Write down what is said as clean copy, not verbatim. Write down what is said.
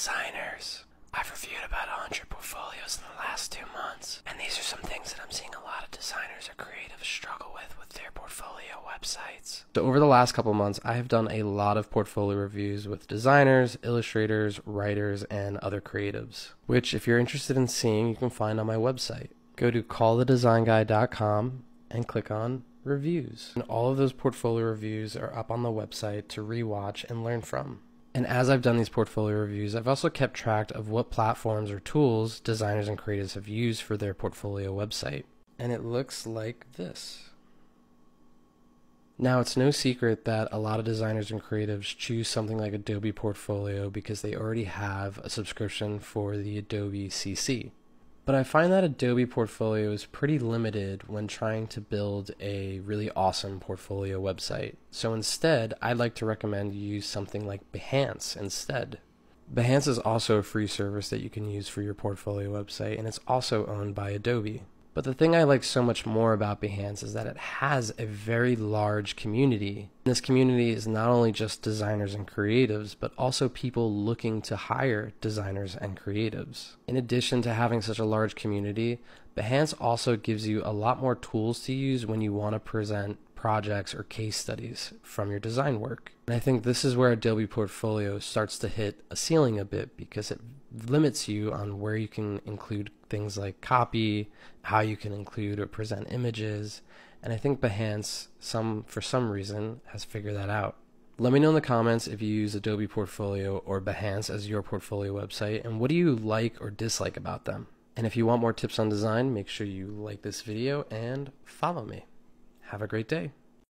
designers. I've reviewed about 100 portfolios in the last 2 months, and these are some things that I'm seeing a lot of designers or creatives struggle with their portfolio websites. So over the last couple of months, I have done a lot of portfolio reviews with designers, illustrators, writers, and other creatives, which if you're interested in seeing, you can find on my website. Go to callthedesignguy.com and click on reviews. And all of those portfolio reviews are up on the website to rewatch and learn from. And as I've done these portfolio reviews, I've also kept track of what platforms or tools designers and creatives have used for their portfolio website. And it looks like this. Now, it's no secret that a lot of designers and creatives choose something like Adobe Portfolio because they already have a subscription for the Adobe CC. But I find that Adobe Portfolio is pretty limited when trying to build a really awesome portfolio website. So instead, I'd like to recommend you use something like Behance instead. Behance is also a free service that you can use for your portfolio website, and it's also owned by Adobe. But the thing I like so much more about Behance is that it has a very large community. And this community is not only just designers and creatives, but also people looking to hire designers and creatives. In addition to having such a large community, Behance also gives you a lot more tools to use when you want to present projects or case studies from your design work. And I think this is where Adobe Portfolio starts to hit a ceiling a bit, because it limits you on where you can include things like copy, how you can include or present images, and I think Behance, for some reason, has figured that out. Let me know in the comments if you use Adobe Portfolio or Behance as your portfolio website, and what do you like or dislike about them? And if you want more tips on design, make sure you like this video and follow me. Have a great day.